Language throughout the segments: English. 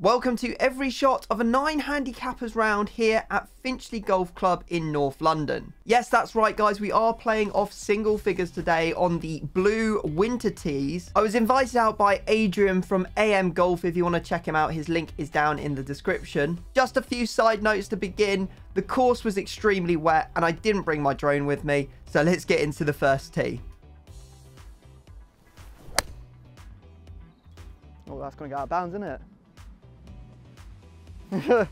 Welcome to every shot of a 9 handicappers round here at Finchley Golf Club in North London. Yes, that's right guys, we are playing off single figures today on the blue winter tees. I was invited out by Adrian from AM Golf. If you want to check him out, his link is down in the description. Just a few side notes to begin. The course was extremely wet and I didn't bring my drone with me, so let's get into the first tee. Oh, that's going to go out of bounds, isn't it? You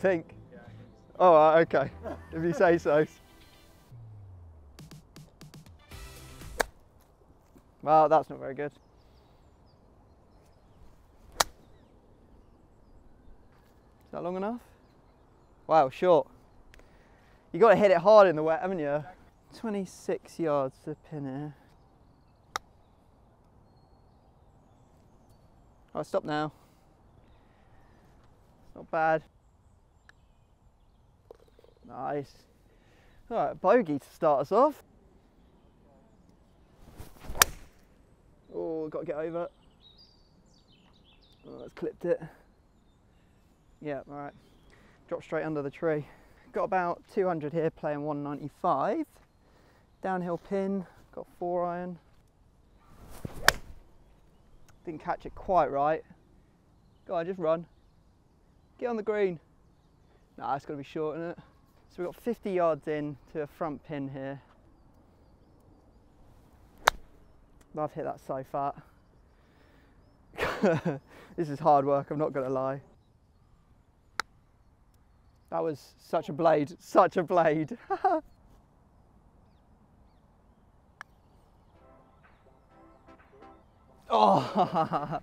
think? Yeah, I think so. Oh, okay. If you say so. Well, that's not very good. Is that long enough? Wow, short. You got to hit it hard in the wet, haven't you? 26 yards to pin here. All right, stop now. Not bad. Nice. All right, bogey to start us off. Oh, got to get over. Oh, that's clipped it. Yeah, all right. Drop straight under the tree. Got about 200 here, playing 195. Downhill pin, got 4-iron. Didn't catch it quite right. Go on, just run. Get on the green. Nah, it's got to be short, isn't it? So we've got 50 yards in to a front pin here. I've hit that so far. This is hard work, I'm not going to lie. That was such a blade, such a blade. Oh,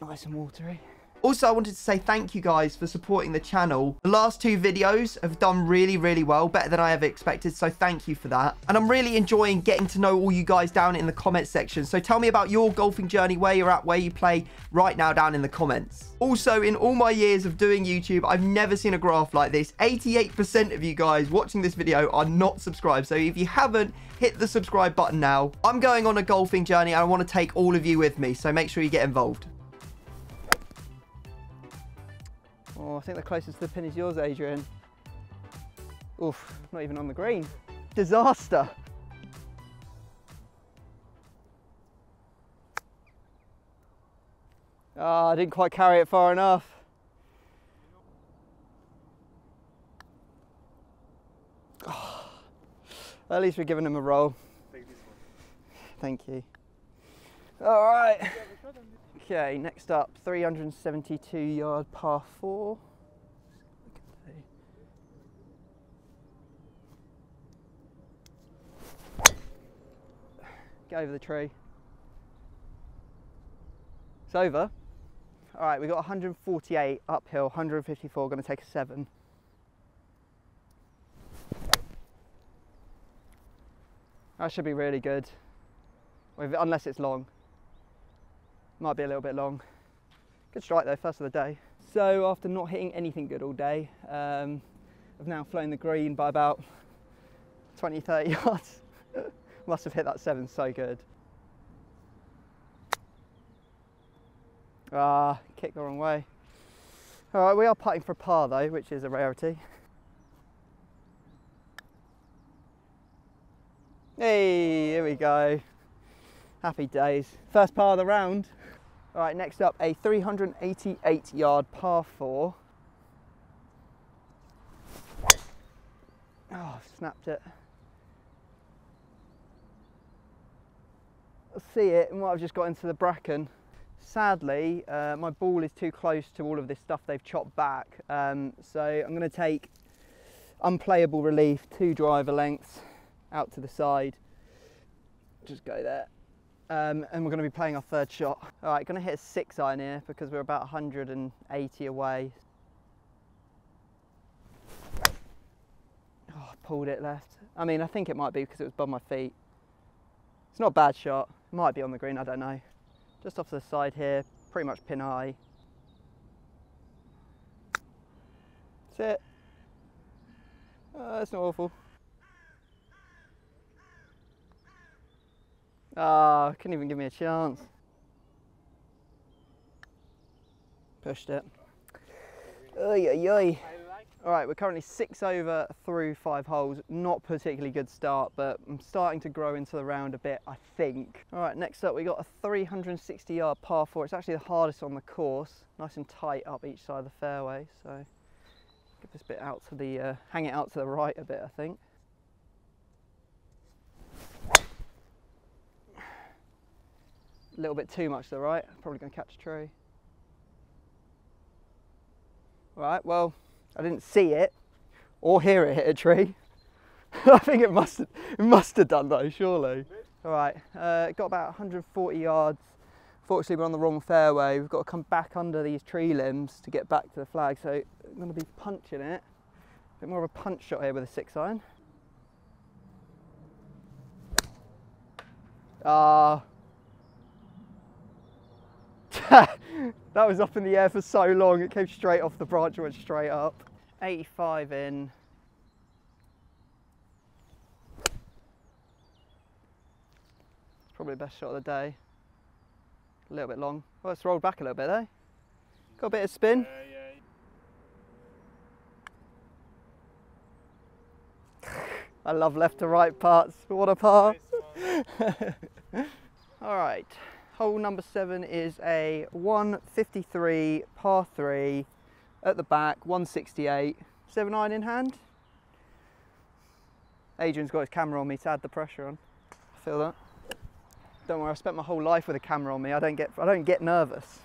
nice and watery. Also, I wanted to say thank you guys for supporting the channel. The last two videos have done really well, better than I ever expected, so thank you for that. And I'm really enjoying getting to know all you guys down in the comments section. So tell me about your golfing journey, where you're at, where you play right now down in the comments. Also, in all my years of doing YouTube, I've never seen a graph like this. 88% of you guys watching this video are not subscribed. So if you haven't, hit the subscribe button now. I'm going on a golfing journey and I want to take all of you with me, so make sure you get involved. Oh, I think the closest to the pin is yours, Adrian. Oof, not even on the green. Disaster. Ah, I didn't quite carry it far enough. Oh, at least we're giving him a roll. Take this one. Thank you. All right. Okay, next up, 372 yard par 4. Get over the tree. It's over. All right, we've got 148 uphill, 154, going to take a 7. That should be really good, unless it's long. Might be a little bit long. Good strike though, first of the day. So after not hitting anything good all day, I've now flown the green by about 20, 30 yards. Must have hit that 7 so good. Ah, kicked the wrong way. All right, we are putting for a par though, which is a rarity. Hey, here we go. Happy days. First par of the round. All right, next up, a 388 yard par 4. Oh, snapped it. I see it, might have just got into the bracken. Sadly, my ball is too close to all of this stuff they've chopped back. So I'm gonna take unplayable relief, 2 driver lengths out to the side. Just go there. And we're going to be playing our 3rd shot. All right, going to hit a 6-iron here because we're about 180 away. Oh, pulled it left. I mean, I think it might be because it was above my feet. It's not a bad shot. It might be on the green, I don't know. Just off to the side here, pretty much pin high. That's it. That's not awful. Ah, couldn't even give me a chance. Pushed it. Oy, oy, oy. All right, we're currently 6 over through 5 holes. Not particularly good start, but I'm starting to grow into the round a bit, I think. All right, next up, we got a 360-yard par 4. It's actually the hardest on the course. Nice and tight up each side of the fairway. So give this bit out to the, hang it out to the right a bit, I think. A little bit too much to the right. Probably gonna catch a tree. All right, well, I didn't see it or hear it hit a tree. I think it must have done though, surely. All right, got about 140 yards. Fortunately, we're on the wrong fairway. We've got to come back under these tree limbs to get back to the flag. So I'm going to be punching it. A bit more of a punch shot here with a 6-iron. Ah. That was up in the air for so long. It came straight off the branch and went straight up. 85 in. It's probably the best shot of the day. A little bit long. Well, it's rolled back a little bit though. Got a bit of spin. I love left to right parts. What a par. All right. Hole number 7 is a 153 par 3 at the back, 168, 7-iron in hand. Adrian's got his camera on me to add the pressure on. I feel that. Don't worry, I spent my whole life with a camera on me. I don't get nervous.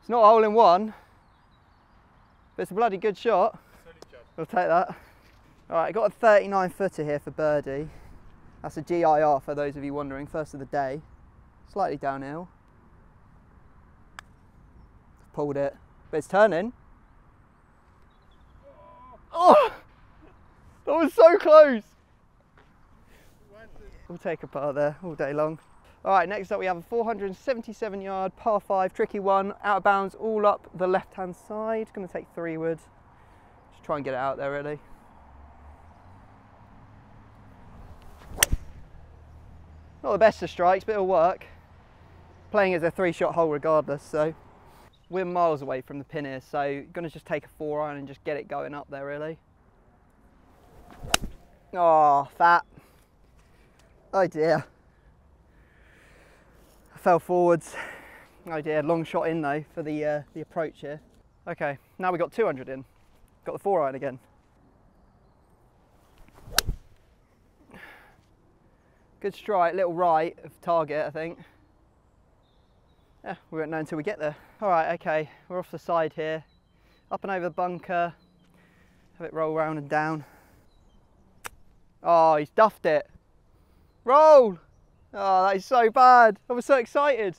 It's not a hole in one, but it's a bloody good shot. We'll take that. All right, I got a 39 footer here for birdie. That's a GIR for those of you wondering, first of the day. Slightly downhill. Pulled it, but it's turning. Oh, that was so close. We'll take a par there all day long. All right, next up we have a 477 yard par 5, tricky one, out of bounds, all up the left-hand side. Gonna take 3 wood. Just try and get it out there really. Not the best of strikes, but it'll work. Playing as a 3-shot hole regardless, so. We're miles away from the pin here, so gonna just take a 4-iron and just get it going up there, really. Oh, fat. Oh dear. I fell forwards. Oh dear, long shot in though for the approach here. Okay, now we got 200 in. Got the 4-iron again. Good strike, little right of target, I think. Yeah, we won't know until we get there. All right, okay, we're off the side here. Up and over the bunker. Have it roll round and down. Oh, he's duffed it. Roll! Oh, that is so bad. I was so excited.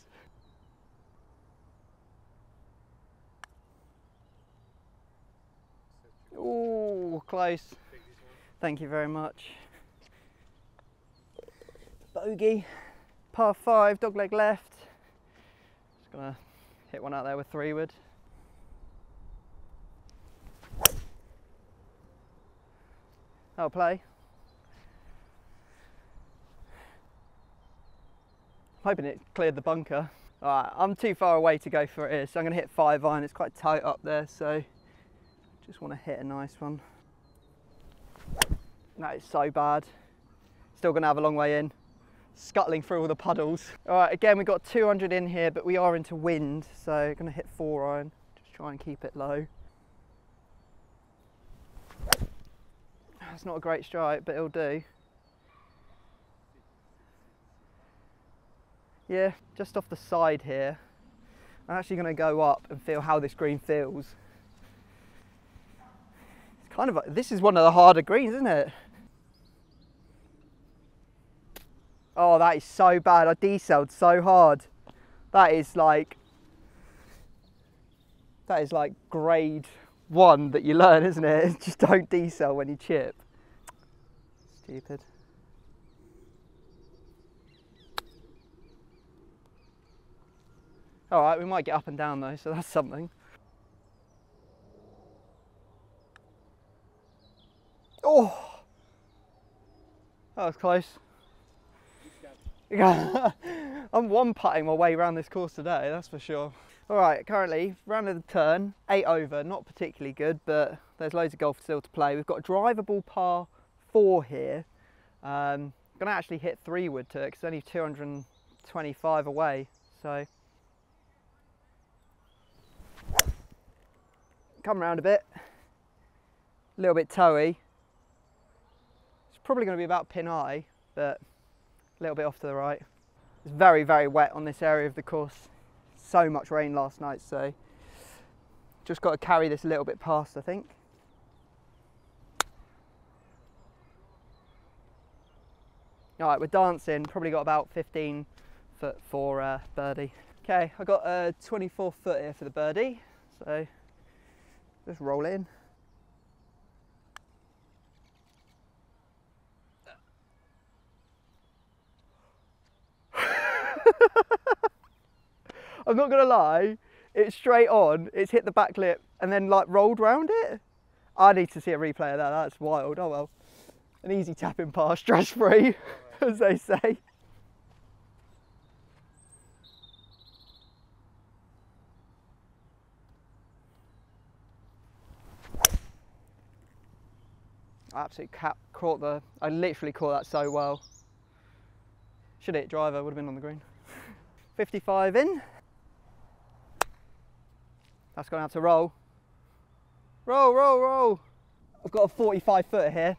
Oh, close. Thank you very much. Bogey, par 5, dogleg left. Just gonna hit one out there with 3-wood. That'll play. I'm hoping it cleared the bunker. All right, I'm too far away to go for it here, so I'm gonna hit 5-iron. It's quite tight up there, so just wanna hit a nice one. That is so bad. Still gonna have a long way in. Scuttling through all the puddles. All right, again, we've got 200 in here, but we are into wind, so gonna hit 4-iron. Just try and keep it low. That's not a great strike, but it'll do. Yeah, just off the side here. I'm actually gonna go up and feel how this green feels. It's kind of, this is one of the harder greens, isn't it? Oh, that is so bad. I decelled so hard. That is like grade 1 that you learn, isn't it? Just don't decel when you chip. Stupid. All right, we might get up and down though, so that's something. Oh, that was close. I'm one-putting my way around this course today, that's for sure. All right, currently, round of the turn, 8 over, not particularly good, but there's loads of golf still to play. We've got a drivable par 4 here. Gonna actually hit 3 wood to it, 'cause it's only 225 away, so. Come round a bit, a little bit toey. It's probably gonna be about pin eye, but a little bit off to the right. It's very, very wet on this area of the course. So much rain last night, so just got to carry this a little bit past, I think. All right, we're dancing. Probably got about 15 foot for birdie. Okay, I got a 24 foot here for the birdie, so just roll in. I'm not gonna lie, it's straight on, it's hit the back lip and then like rolled round it. I need to see a replay of that, that's wild. Oh well, an easy tapping par, stress free, as they say. I absolutely caught the, I literally caught that so well. Should hit driver, would have been on the green. 55 in. That's gonna have to roll. Roll, roll, roll. I've got a 45 footer here.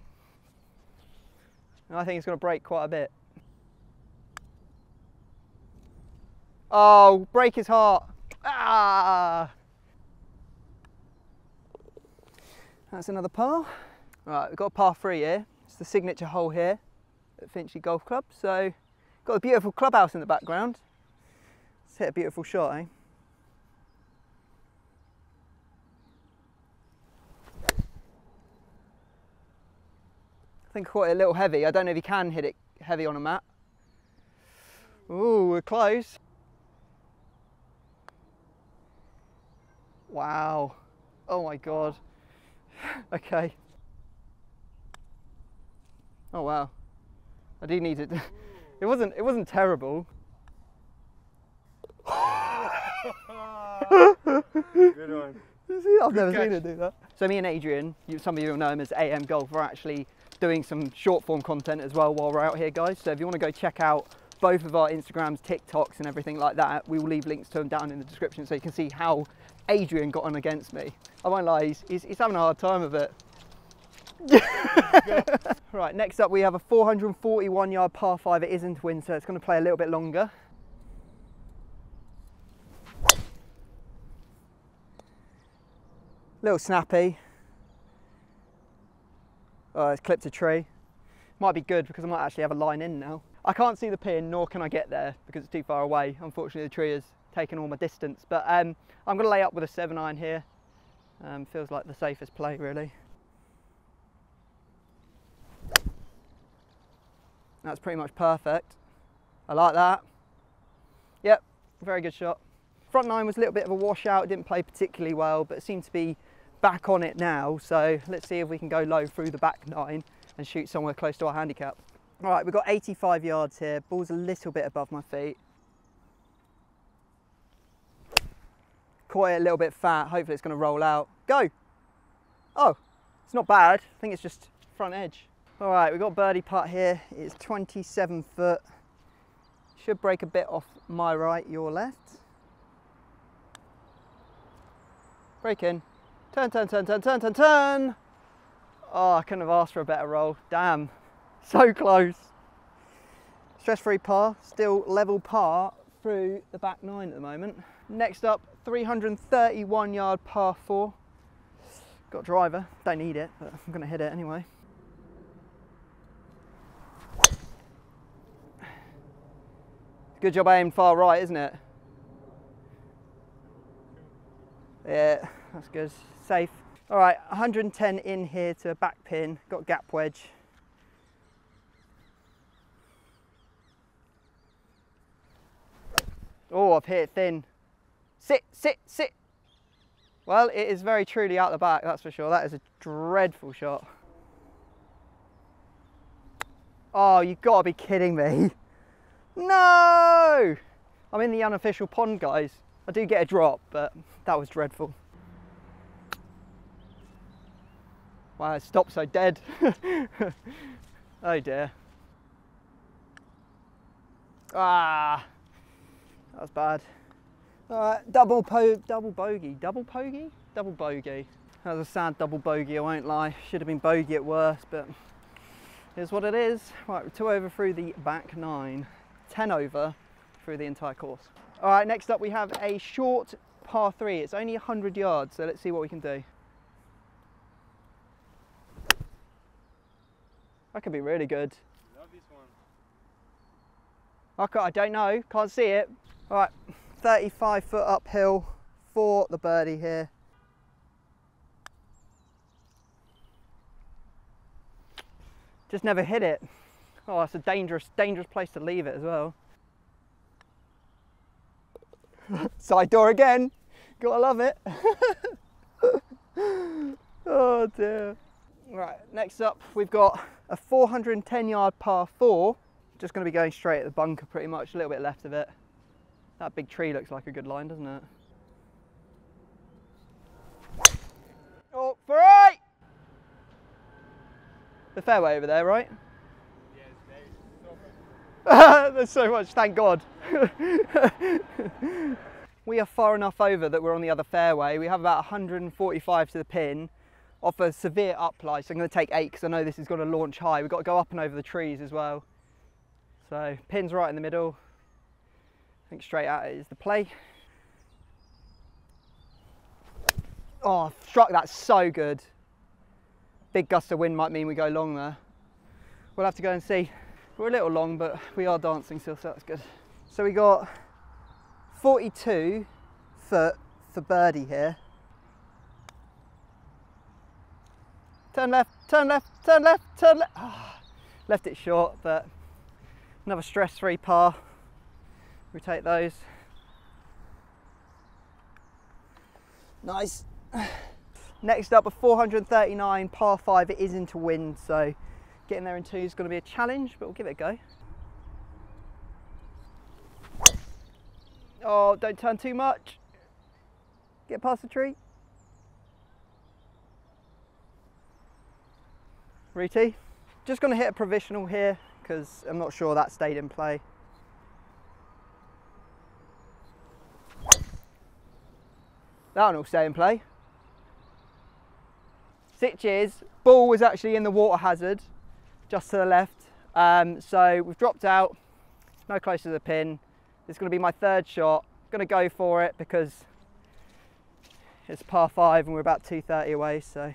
And I think it's gonna break quite a bit. Oh, break his heart. Ah! That's another par. Right, we've got a par 3 here. It's the signature hole here at Finchley Golf Club. So, got a beautiful clubhouse in the background. Let's hit a beautiful shot, eh? I think I caught it a little heavy. I don't know if you can hit it heavy on a mat. Ooh, we're close. Wow. Oh my God. Okay. Oh wow, I do need it. It wasn't terrible. Good one. I've never seen her do that. So me and Adrian, some of you will know him as AM Golf, we're actually doing some short form content as well while we're out here, guys. So if you want to go check out both of our Instagrams, TikToks and everything like that, we will leave links to them down in the description so you can see how Adrian got on against me. I won't lie, he's having a hard time of it. Right, next up we have a 441 yard par 5. It isn't wind, so it's going to play a little bit longer. Little snappy. Oh, it's clipped a tree. Might be good because I might actually have a line in now. I can't see the pin, nor can I get there because it's too far away. Unfortunately, the tree has taken all my distance, but I'm going to lay up with a 7-iron here. Feels like the safest play, really. That's pretty much perfect. I like that. Yep, very good shot. Front 9 was a little bit of a washout. It didn't play particularly well, but it seemed to be back on it now. So let's see if we can go low through the back 9 and shoot somewhere close to our handicap. All right, we've got 85 yards here. Ball's a little bit above my feet. Caught it a little bit fat. Hopefully it's going to roll out. Go. Oh, it's not bad. I think it's just front edge. All right, we've got birdie putt here. It's 27 foot. Should break a bit off my right, your left. Break in. Turn, turn, turn, turn, turn, turn, turn. Oh, I couldn't have asked for a better roll. Damn, so close. Stress-free par, still level par through the back 9 at the moment. Next up, 331 yard par 4. Got driver, don't need it, but I'm gonna hit it anyway. Good job aimed far right, isn't it? Yeah, that's good, safe. All right, 110 in here to a back pin, got gap wedge. Oh, I've hit it thin. Sit, sit, sit. Well, it is very truly out the back, that's for sure. That is a dreadful shot. Oh, you've got to be kidding me. No! I'm in the unofficial pond, guys. I do get a drop, but that was dreadful. Wow, it stopped so dead. Oh dear. Ah, that was bad. Alright, double bogey. That was a sad double bogey, I won't lie. Should have been bogey at worst, but here's what it is. Right, we're 2 over through the back 9, 10 over through the entire course. Alright, next up we have a short par 3. It's only 100 yards, so let's see what we can do. That could be really good. Love this one. I don't know, can't see it. Alright, 35 foot uphill for the birdie here. Just never hit it. Oh, that's a dangerous place to leave it as well. Side door again. Gotta love it. Oh dear. Right, next up we've got a 410 yard par 4. Just gonna be going straight at the bunker pretty much, a little bit left of it. That big tree looks like a good line, doesn't it? Oh, for right! The fairway over there, right? Yes, there's so much, thank God. We are far enough over that we're on the other fairway. We have about 145 to the pin, off a severe uplie, so I'm going to take 8 because I know this is going to launch high. We've got to go up and over the trees as well. So, pin's right in the middle. I think straight at it is the play. Oh, struck that so good. Big gust of wind might mean we go long there. We'll have to go and see. We're a little long, but we are dancing still, so that's good. So we got 42 foot for birdie here. Turn left, turn left, turn left, turn left. Oh, left it short, but another stress-free par. We take those. Nice. Next up, a 439 par 5. It is into wind, so getting there in 2 is going to be a challenge, but we'll give it a go. Oh, don't turn too much. Get past the tree. Riti. Just going to hit a provisional here because I'm not sure that stayed in play. That one will stay in play. 6 years, ball was actually in the water hazard, just to the left. So we've dropped out, no closer to the pin. It's going to be my 3rd shot. I'm going to go for it because it's par 5 and we're about 230 away. So,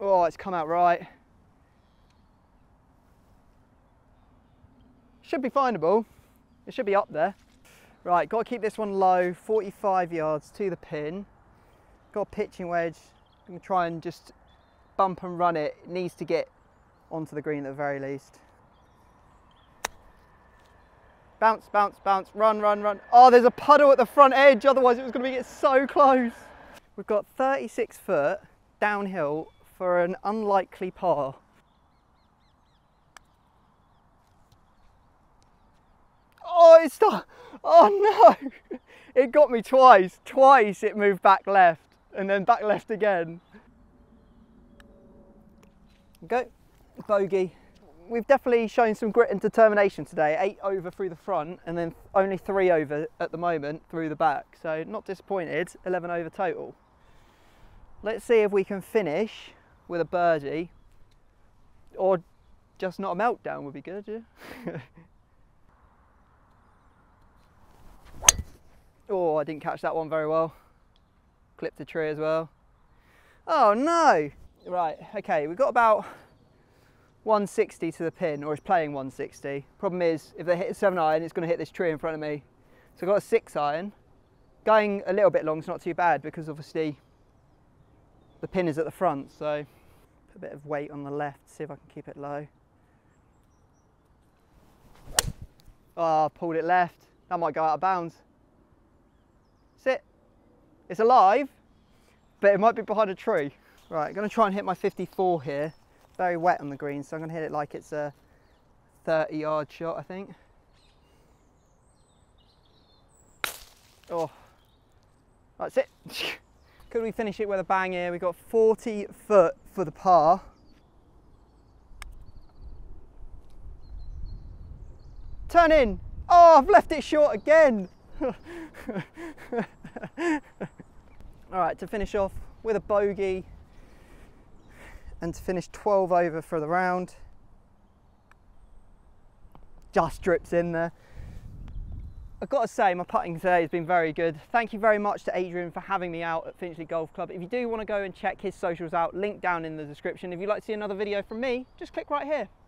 oh, it's come out right. Should be findable. It should be up there. Right, got to keep this one low, 45 yards to the pin. Got a pitching wedge. I'm going to try and just bump and run it. It needs to get onto the green at the very least. Bounce, bounce, bounce, run, run, run. Oh, there's a puddle at the front edge, otherwise it was going to get so close. We've got 36 foot downhill for an unlikely par. Oh, it's stuck. Oh no, it got me twice. Twice it moved back left and then back left again. Go, bogey. We've definitely shown some grit and determination today. 8 over through the front and then only 3 over at the moment through the back. So not disappointed, 11 over total. Let's see if we can finish with a birdie or just not a meltdown would be good, yeah? Oh, I didn't catch that one very well. Clipped the tree as well. Oh no! Right, okay, we've got about 160 to the pin, or it's playing 160. Problem is, if they hit a 7 iron, it's going to hit this tree in front of me. So I've got a 6 iron. Going a little bit long is not too bad because obviously the pin is at the front, so put a bit of weight on the left, see if I can keep it low. Oh, pulled it left. That might go out of bounds. Sit. It's alive, but it might be behind a tree. Right, I'm going to try and hit my 54 here. Very wet on the green, so I'm going to hit it like it's a 30-yard shot, I think. Oh, that's it. Could we finish it with a bang here? We've got 40 foot for the par. Turn in. Oh, I've left it short again. All right, to finish off with a bogey and to finish 12 over for the round. Just drips in there. I've got to say, my putting today has been very good. Thank you very much to Adrian for having me out at Finchley Golf Club. If you do want to go and check his socials out, link down in the description. If you'd like to see another video from me, just click right here.